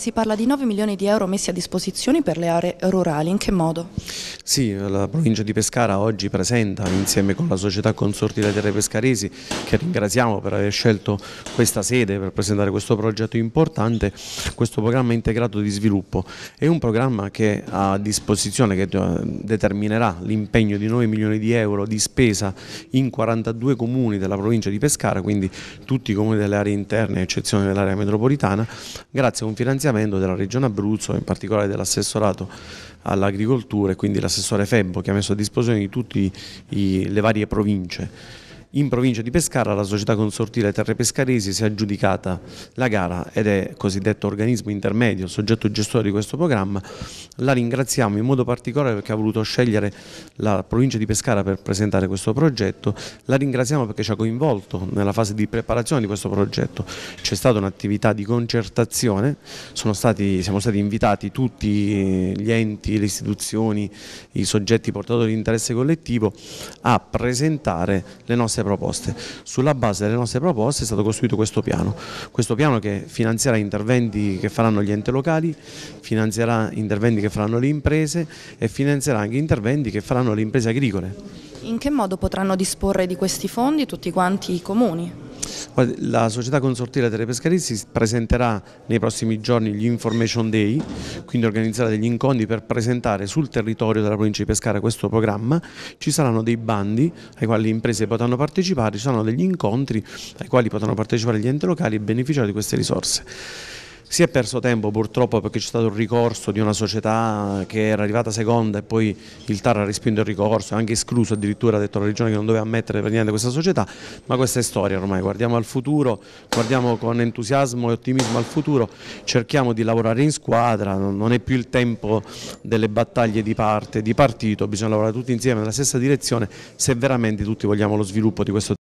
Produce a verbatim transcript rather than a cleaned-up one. Si parla di nove milioni di euro messi a disposizione per le aree rurali, in che modo? Sì, la provincia di Pescara oggi presenta insieme con la società Consorti delle Terre Pescaresi, che ringraziamo per aver scelto questa sede per presentare questo progetto importante, questo programma integrato di sviluppo. È un programma che ha a disposizione, che determinerà l'impegno di nove milioni di euro di spesa in quarantadue comuni della provincia di Pescara, quindi tutti i comuni delle aree interne, a eccezione dell'area metropolitana, grazie a un finanziamento della Regione Abruzzo, in particolare dell'assessorato all'agricoltura e quindi l'assessore Febbo, che ha messo a disposizione di tutte le varie province. In provincia di Pescara la società consortile Terre Pescaresi si è aggiudicata la gara ed è cosiddetto organismo intermedio, il soggetto gestore di questo programma. La ringraziamo in modo particolare perché ha voluto scegliere la provincia di Pescara per presentare questo progetto, la ringraziamo perché ci ha coinvolto nella fase di preparazione di questo progetto. C'è stata un'attività di concertazione, sono stati, siamo stati invitati tutti gli enti, le istituzioni, i soggetti portatori di interesse collettivo a presentare le nostre proposte. Sulla base delle nostre proposte è stato costruito questo piano, questo piano che finanzierà interventi che faranno gli enti locali, finanzierà interventi che faranno le imprese e finanzierà anche interventi che faranno le imprese agricole. In che modo potranno disporre di questi fondi tutti quanti i comuni? La società consortile Terre Pescaresi presenterà nei prossimi giorni gli Information Day, quindi organizzerà degli incontri per presentare sul territorio della provincia di Pescara questo programma. Ci saranno dei bandi ai quali le imprese potranno partecipare, ci saranno degli incontri ai quali potranno partecipare gli enti locali e beneficiare di queste risorse. Si è perso tempo purtroppo perché c'è stato il ricorso di una società che era arrivata seconda e poi il T A R ha respinto il ricorso, anche escluso addirittura, ha detto la Regione che non doveva ammettere per niente questa società, ma questa è storia ormai, guardiamo al futuro, guardiamo con entusiasmo e ottimismo al futuro, cerchiamo di lavorare in squadra, non è più il tempo delle battaglie di parte, di partito, bisogna lavorare tutti insieme nella stessa direzione se veramente tutti vogliamo lo sviluppo di questo territorio.